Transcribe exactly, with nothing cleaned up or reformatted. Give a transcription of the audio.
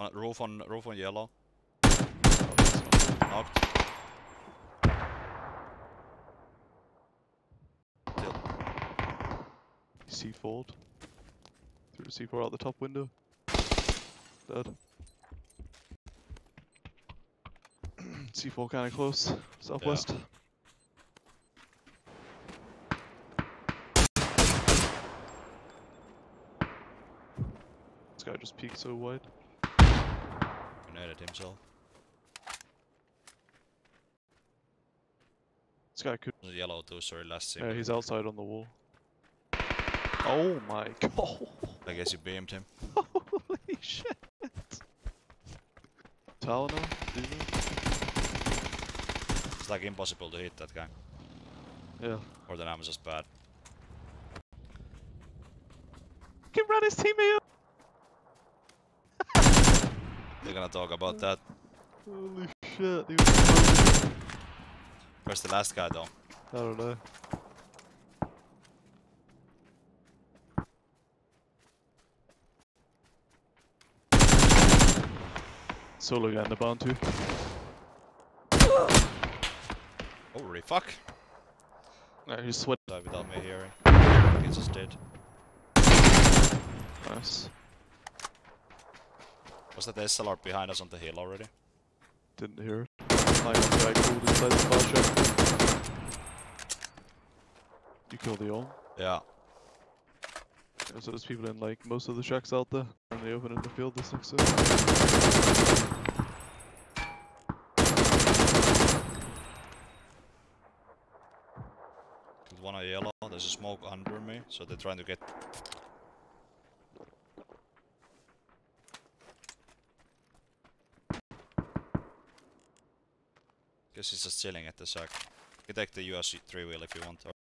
On, roof on roof on yellow. Oh, knocked. C four. Threw the C four out the top window. Dead. C four kinda close. Southwest. Yeah. This guy just peeked so wide. Grenade at himself. This guy could. Yellow too, sorry, last scene. Yeah, he's outside on the wall. Oh my god. I guess you beamed him. Holy shit. Tower now? It's like impossible to hit that guy. Yeah. Or then I'm just bad. He ran his teammate up! They're gonna talk about that. Holy shit, he was crazy. Where's the last guy though? I don't know. Solo guy in the barn too. Holy fuck! No, he's sweating. Die without me hearing. He's just dead. Nice. Was that the S L R behind us on the hill already? Didn't hear it. I got killed inside the bar check. You killed the all? Yeah. Yeah, so there's people in like most of the shacks out there, and they open in the field this next turn. One on yellow, there's a smoke under me, so they're trying to get. Guess he's just chilling at the sack. You can take the U S three wheel if you want, or